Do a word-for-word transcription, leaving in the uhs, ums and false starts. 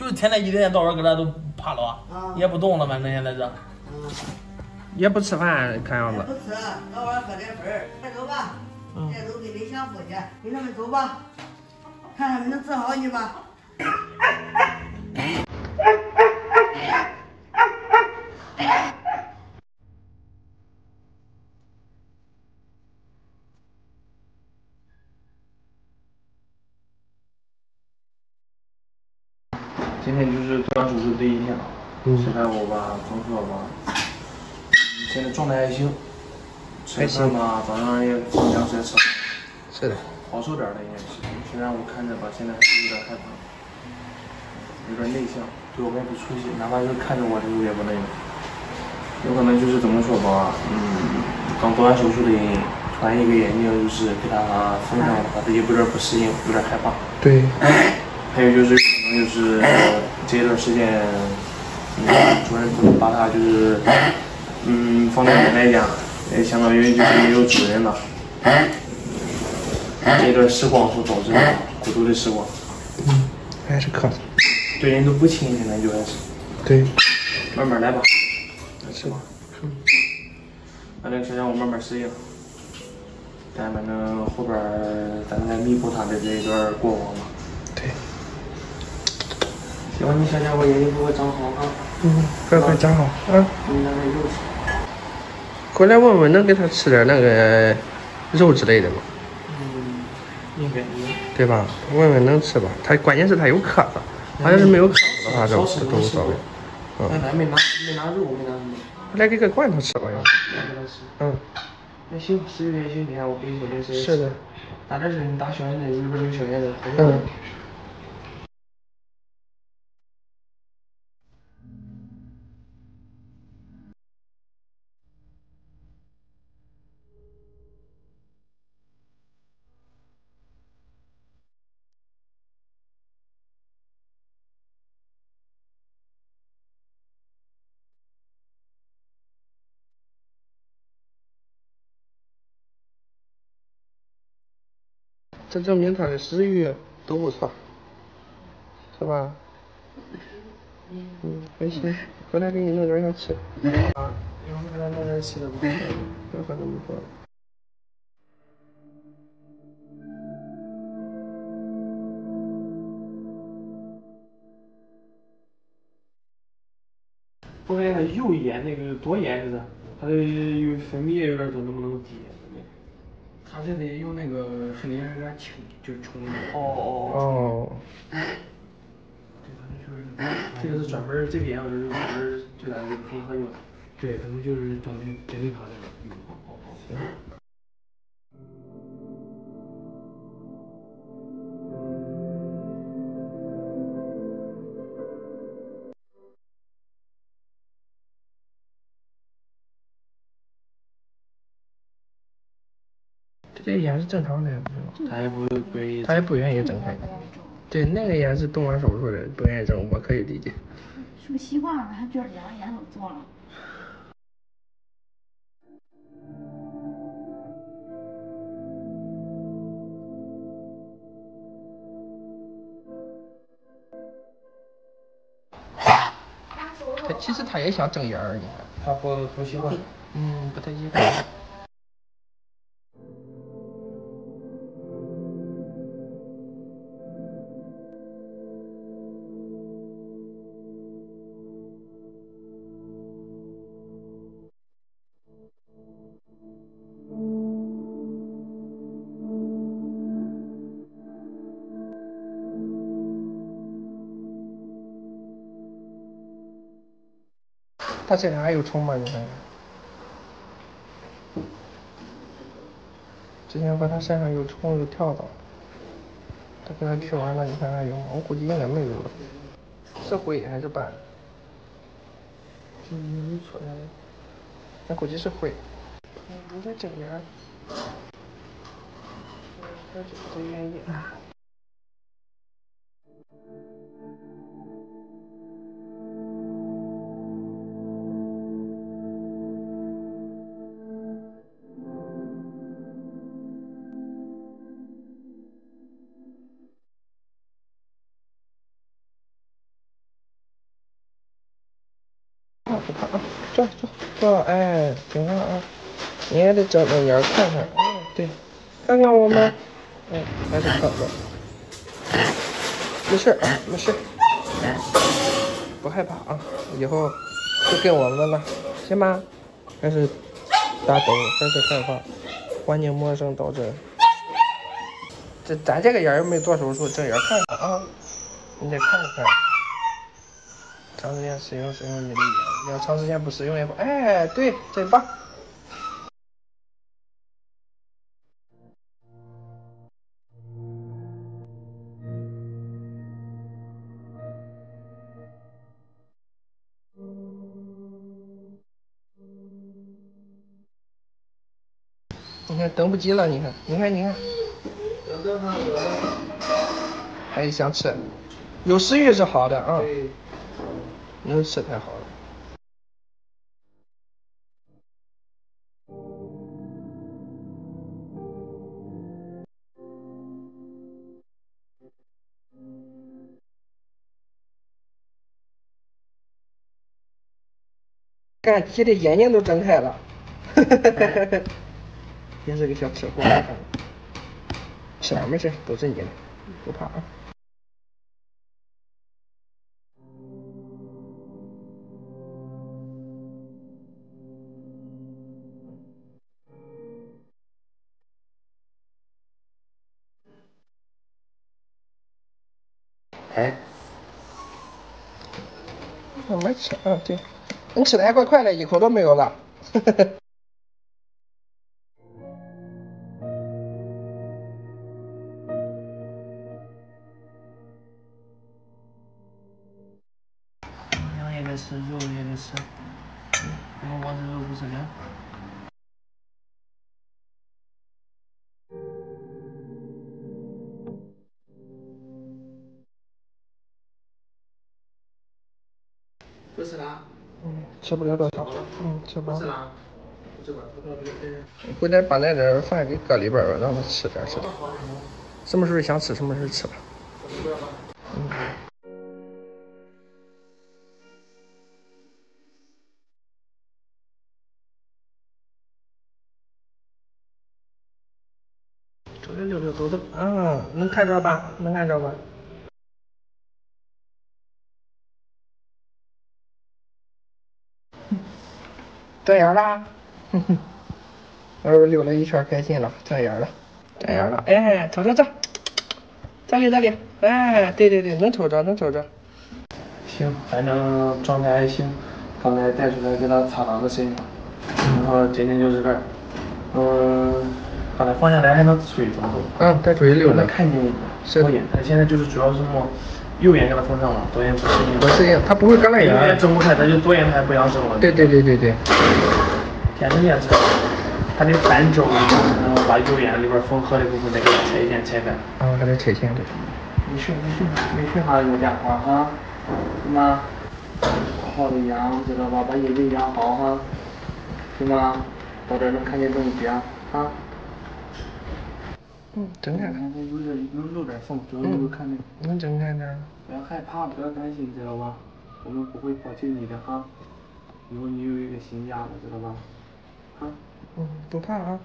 就是现在一天到晚搁这都趴着，啊、也不动了，反正现在这，嗯、也不吃饭，看样子。不吃，那晚喝点分快走吧，嗯、这都给你享福去，跟他们走吧，看他们能治好你吧。今天就是做手术这一天，吃饭我吧，空腹我吧，现在状态还行。吃饭吧，早上也两水吃。是的。好受点了应该是，虽然我看着吧，现在还是有点害怕，有点内向，对我外部出去，哪怕就是看着我，我也不乐意。有可能就是怎么说吧，嗯，刚做完手术的原因，突然一个眼睛就是给它封上了，他自己不知道不适应，有点害怕。对。还有就是。就是这段时间，主任不是把他就是，嗯，放在奶奶家，也相当于就是没有主人了。这段时光所导致的孤独的时光，嗯，还是可，对人都不亲现在就还是。对，慢慢来吧，是吧？嗯。那这个时间我慢慢适应，但反正后边咱们再弥补他的这一段过往吧。对。希望你小家伙眼睛不会长好啊！嗯，快快长好啊！你那个肉吃。回来问问，能给他吃点那个肉之类的吗？嗯，应该。对吧？问问能吃吧？他关键是他有咳嗽，他要是没有咳嗽的话，这这都无所谓。嗯。咱没拿没拿肉，没拿什么。来给个罐头吃吧，要不？嗯。那行，十月休息天，我给你给谁？是的。打这针，打小烟针，里边有小烟针。嗯。这证明他的食欲都不错，是吧？嗯，还行。回来给你弄点啥吃。啊，一会儿给他弄点吃的吧。别喝那么多。我感觉他右眼那个左眼似的，他的有分泌有点多，能不能低？他这得用那个水灵给它清，就是冲。哦哦哦。对，就是这个是专门这边，就是专门对咱这个缝合用的。对，可能就是专门针对他这个用。哦哦。行。这眼是正常的，他也不愿意，他也不愿意睁开。对，那个眼是动完手术的，不愿意睁，我可以理解。是不是习惯了？他觉得两个眼都做了。他其实他也想睁眼儿，你看。他不不习惯。嗯，不太习惯。他这俩还有虫吗？你看看，之前把他身上有虫就跳蚤，他给他去完了，你看还有吗？我估计应该没有了。是灰还是斑？嗯，你说的，那估计是灰。你在整点，我就不愿意了。坐坐坐，哎，挺好啊。你也得找美人看看，哎，对，看看我们，哎，还是看吧。没事啊，没事，不害怕啊，以后就跟我们了，行吗？开始打斗，开始干话，欢迎陌生到这。这咱这个人没做手术，这人看看啊，你得看看。 长时间使用使用你的眼，要长时间不使用也不，哎，对，真棒。你看，等不及了，你看，你看，你看，等等他了，还想吃，有食欲是好的啊。嗯 能吃太好了。看，急的眼睛都睁开了，哈哈哈哈哈！也是个小吃货，吃吧，没事，都是你的，不怕啊。 哎，慢慢吃啊，对，你吃的还怪快的，一口都没有了，呵呵呵。羊也得吃，肉也得吃，你看光吃肉不吃羊。 不吃啦，嗯，吃不了多少，嗯，吃不了。不吃啦，不吃吧，不吃。回来把那点饭给搁里边吧，让他吃点吃点。什么时候想吃什么时候吃吧。嗯。走着溜溜走着，嗯，能看着吧？能看着吧？ 这样啦，哼哼，我溜了一圈，开心了，这样了，这样了，哎，瞅瞅这，这里这里，哎，对对对，能瞅着能瞅着。行，反正状态还行，刚才带出来给他擦两个身，然后今天就这个，嗯，把他放下来还能出去走走。嗯，带出去溜达。看见左眼，他现在就是主要是我右眼给他封上了，左眼不适应。不适应，他不会干眼。右眼睁不开，他就左眼还不养生了。对对对对对。 天生眼色，他得反周，然后把右眼里边缝合的部分再给它拆线拆开。啊，给它拆线对。没事没事没事哈，有家伙哈，行吗？好好的养，知道吧？把眼睛养好哈，行吗？到这能看见东西啊，啊。嗯，睁开看。有点有有点缝，主要就是看那个。能睁开点。不要害怕，不要担心，知道吧？我们不会抛弃你的哈，以后你有一个新家了，知道吧？ 嗯，不怕啊。